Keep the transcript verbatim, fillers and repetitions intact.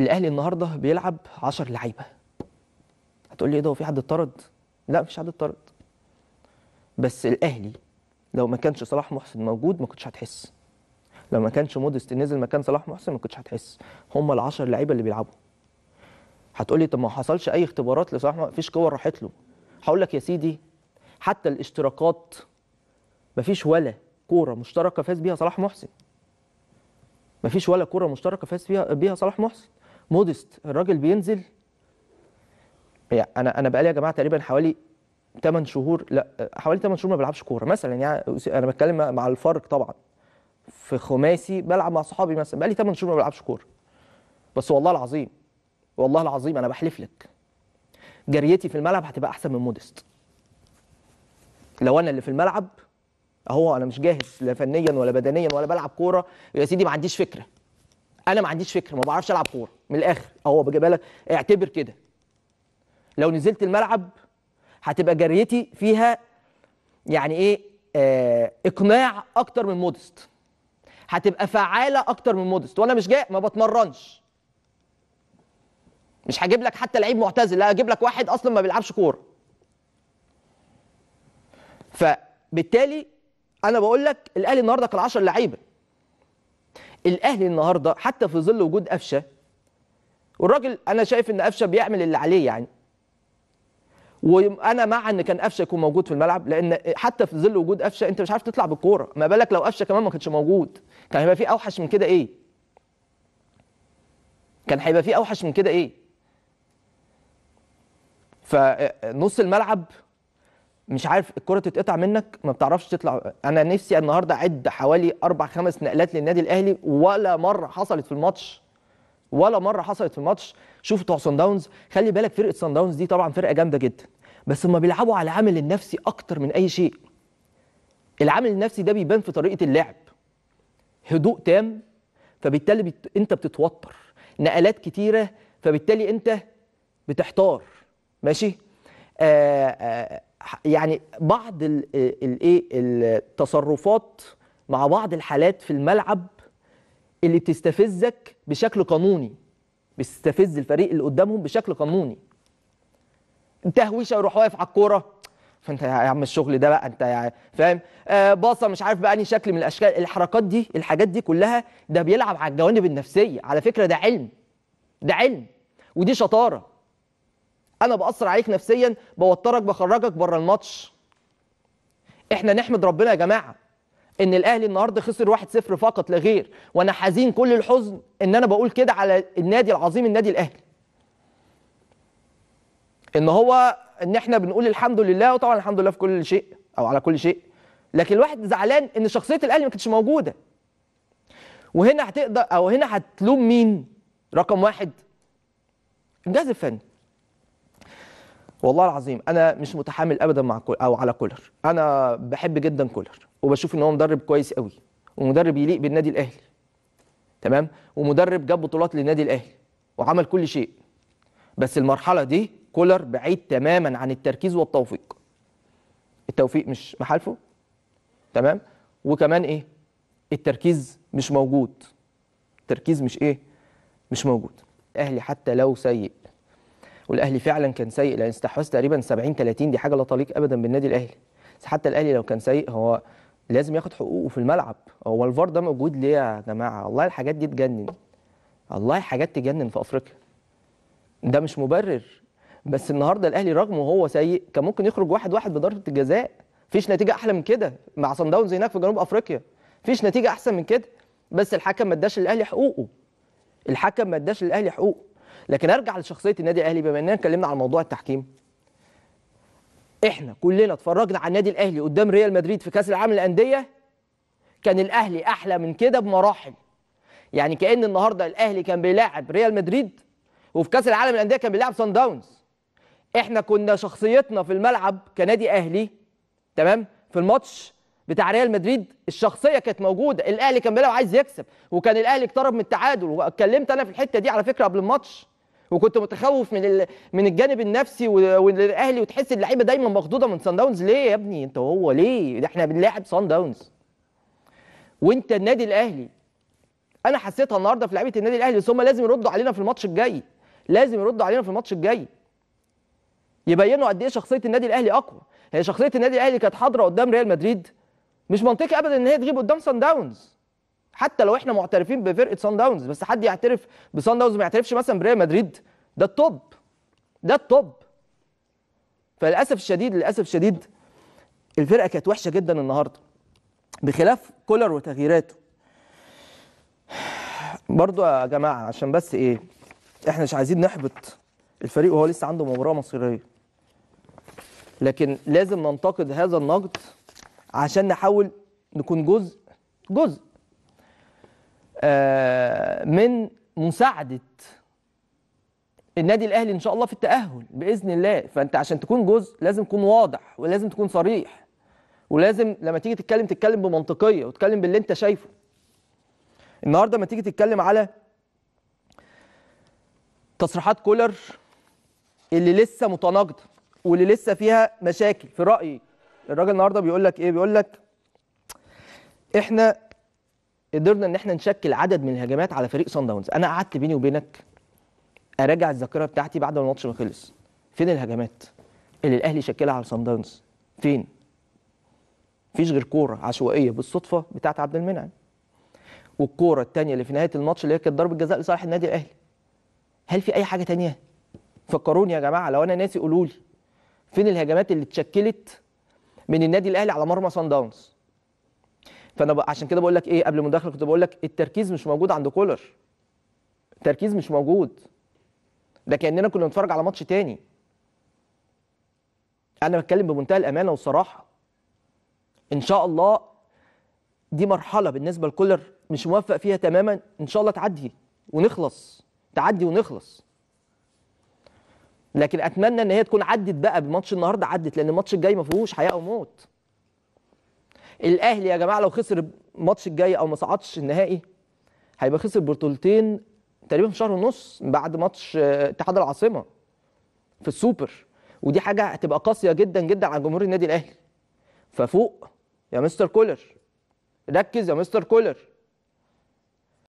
الاهلي النهارده بيلعب عشرة لعيبه. هتقول لي ايه ده، هو في حد اتطرد؟ لا مفيش حد اتطرد، بس الاهلي لو ما كانش صلاح محسن موجود ما كنتش هتحس، لو ما كانش مودست نزل مكان صلاح محسن ما كنتش هتحس. هم العشرة لعيبه اللي بيلعبوا. هتقول لي طب ما حصلش اي اختبارات لصلاح، ما فيش كور راحت له. هقول لك يا سيدي حتى الاشتراكات ما فيش ولا كوره مشتركه فاز بيها صلاح محسن، ما فيش ولا كوره مشتركه فاز بيها بيها صلاح محسن. مودست الراجل بينزل، يعني انا انا بقالي يا جماعه تقريبا حوالي تمن شهور، لا حوالي تمن شهور ما بلعبش كوره مثلا، يعني انا بتكلم مع الفرق طبعا في خماسي بلعب مع صحابي مثلا، بقالي تمن شهور ما بلعبش كوره، بس والله العظيم والله العظيم انا بحلف لك جريتي في الملعب هتبقى احسن من مودست. لو انا اللي في الملعب اهو، انا مش جاهز لا فنيا ولا بدنيا ولا بلعب كوره يا سيدي، ما عنديش فكره، انا ما عنديش فكره، ما بعرفش العب كوره من الاخر اهو، بجيبها لك اعتبر كده. لو نزلت الملعب هتبقى جريتي فيها يعني ايه، آه اقناع اكتر من مودست، هتبقى فعاله اكتر من مودست، وانا مش جاي ما بتمرنش، مش هجيب لك حتى لعيب معتزل، لا اجيب لك واحد اصلا ما بيلعبش كوره. فبالتالي انا بقول لك الاهلي النهارده كان عشرة لعيبه. الاهلي النهارده حتى في ظل وجود قفشه، والراجل انا شايف ان قفشه بيعمل اللي عليه يعني، وانا مع ان كان قفشه يكون موجود في الملعب، لان حتى في ظل وجود قفشه انت مش عارف تطلع بالكوره، ما بالك لو قفشه كمان ما كانش موجود، كان هيبقى في اوحش من كده ايه؟ كان هيبقى في اوحش من كده ايه؟ فنص الملعب مش عارف الكرة تتقطع منك، ما بتعرفش تطلع. انا نفسي النهارده اعد حوالي اربع خمس نقلات للنادي الاهلي، ولا مره حصلت في الماتش، ولا مره حصلت في الماتش. شوفوا بتوع صن داونز، خلي بالك فرقه صن داونز دي طبعا فرقه جامده جدا، بس هم بيلعبوا على العامل النفسي اكتر من اي شيء. العامل النفسي ده بيبان في طريقه اللعب، هدوء تام، فبالتالي بت... انت بتتوتر، نقلات كتيره، فبالتالي انت بتحتار، ماشي؟ آآ آآ يعني بعض الايه التصرفات مع بعض الحالات في الملعب اللي بتستفزك بشكل قانوني، بتستفز الفريق اللي قدامهم بشكل قانوني. تهويشه يروح واقف على الكوره، فانت يا عم الشغل ده بقى انت يعني فاهم، آه باصه مش عارف بقى انهي شكل من الاشكال، الحركات دي الحاجات دي كلها ده بيلعب على الجوانب النفسيه. على فكره ده علم، ده علم ودي شطاره. انا باثر عليك نفسيا، بوترك، بخرجك بره الماتش. احنا نحمد ربنا يا جماعه ان الاهلي النهارده خسر واحد صفر فقط لا غير، وانا حزين كل الحزن ان انا بقول كده على النادي العظيم النادي الاهلي، ان هو ان احنا بنقول الحمد لله، وطبعا الحمد لله في كل شيء او على كل شيء، لكن الواحد زعلان ان شخصيه الاهلي ما كانتش موجوده. وهنا هتقدر او هنا هتلوم مين؟ رقم واحد الجهاز الفني. والله العظيم انا مش متحامل ابدا مع كولر او على كولر، انا بحب جدا كولر وبشوف ان هو مدرب كويس قوي، ومدرب يليق بالنادي الاهلي، تمام، ومدرب جاب بطولات للنادي الاهلي وعمل كل شيء، بس المرحله دي كولر بعيد تماما عن التركيز والتوفيق. التوفيق مش محالفه، تمام، وكمان ايه التركيز مش موجود، التركيز مش ايه مش موجود. الاهلي حتى لو سيء، والاهلي فعلا كان سيء، لان استحواذ تقريبا سبعين تلاتين، دي حاجه لا تليق ابدا بالنادي الاهلي، بس حتى الاهلي لو كان سيء هو لازم ياخد حقوقه في الملعب. هو الفار ده موجود ليه يا جماعه؟ والله الحاجات دي تجنن، والله حاجات تجنن في افريقيا، ده مش مبرر. بس النهارده الاهلي رغم وهو سيء كان ممكن يخرج واحد واحد بضربه الجزاء، مفيش نتيجه احلى من كده مع صن داونز هناك في جنوب افريقيا، مفيش نتيجه احسن من كده، بس الحكم ما اداش للاهلي حقوقه، الحكم ما اداش للاهلي حقوقه. لكن ارجع لشخصيه النادي الاهلي، بما اننا اتكلمنا على موضوع التحكيم. احنا كلنا اتفرجنا على النادي الاهلي قدام ريال مدريد في كاس العالم للانديه، كان الاهلي احلى من كده بمراحل. يعني كان النهارده الاهلي كان بيلاعب ريال مدريد، وفي كاس العالم للانديه كان بيلاعب صن داونز. احنا كنا شخصيتنا في الملعب كنادي اهلي، تمام، في الماتش بتاع ريال مدريد الشخصيه كانت موجوده، الاهلي كان بيلعب عايز يكسب، وكان الاهلي اقترب من التعادل، واتكلمت انا في الحته دي على فكره قبل الماتش، وكنت متخوف من من الجانب النفسي والاهلي، وتحس اللعيبه دايما مخضوضه من صن داونز. ليه يا ابني انت وهو ليه؟ احنا بنلاعب صن داونز وانت النادي الاهلي. انا حسيتها النهارده في لعيبه النادي الاهلي، بس هم لازم يردوا علينا في الماتش الجاي، لازم يردوا علينا في الماتش الجاي، يبينوا قد ايه شخصيه النادي الاهلي اقوى. هي شخصيه النادي الاهلي كانت حاضره قدام ريال مدريد، مش منطقي ابدا ان هي تغيب قدام صن داونز، حتى لو احنا معترفين بفرقه صن داونز، بس حد يعترف بصن داونز ما يعترفش مثلا بريال مدريد؟ ده التوب، ده التوب. فللاسف الشديد، للاسف الشديد الفرقه كانت وحشه جدا النهارده، بخلاف كولر وتغييراته. برضو يا جماعه عشان بس ايه، احنا مش عايزين نحبط الفريق وهو لسه عنده مباراه مصيريه، لكن لازم ننتقد هذا النقد عشان نحاول نكون جزء جزء آه من مساعده النادي الاهلي ان شاء الله في التاهل باذن الله. فانت عشان تكون جزء لازم تكون واضح، ولازم تكون صريح، ولازم لما تيجي تتكلم تتكلم بمنطقيه، وتتكلم باللي انت شايفه. النهارده لما تيجي تتكلم على تصريحات كولر اللي لسه متناقضه واللي لسه فيها مشاكل، في رايي الراجل النهارده بيقول لك ايه؟ بيقول لك احنا قدرنا ان احنا نشكل عدد من الهجمات على فريق صن داونز. انا قعدت بيني وبينك اراجع الذاكره بتاعتي بعد ما الماتش ما خلص، فين الهجمات اللي الاهلي شكلها على صن داونز؟ فين؟ مفيش غير كوره عشوائيه بالصدفه بتاعت عبد المنعم، والكوره الثانيه اللي في نهايه الماتش اللي هي كانت ضربه جزاء لصالح النادي الاهلي. هل في اي حاجه ثانيه؟ فكروني يا جماعه، لو انا ناسي قولوا لي فين الهجمات اللي اتشكلت من النادي الاهلي على مرمى صن داونز. فانا ب... عشان كده بقول لك ايه، قبل المداخله كنت بقول لك التركيز مش موجود عند كولر، التركيز مش موجود، ده كاننا كنا بنتفرج على ماتش تاني. انا بتكلم بمنتهى الامانه والصراحه، ان شاء الله دي مرحله بالنسبه لكولر مش موفق فيها تماما، ان شاء الله تعدي ونخلص، تعدي ونخلص. لكن اتمنى ان هي تكون عدت بقى بماتش النهارده، عدت، لان الماتش الجاي ما فيهوش حياه وموت. الاهلي يا جماعه لو خسر الماتش الجاي او ما صعدش النهائي هيبقى خسر بطولتين تقريبا في شهر ونص، بعد ماتش اتحاد العاصمه في السوبر، ودي حاجه هتبقى قاسيه جدا جدا على جمهور النادي الاهلي. ففوق يا مستر كولر، ركز يا مستر كولر.